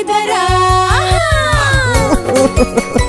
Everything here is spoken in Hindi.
इधर आ।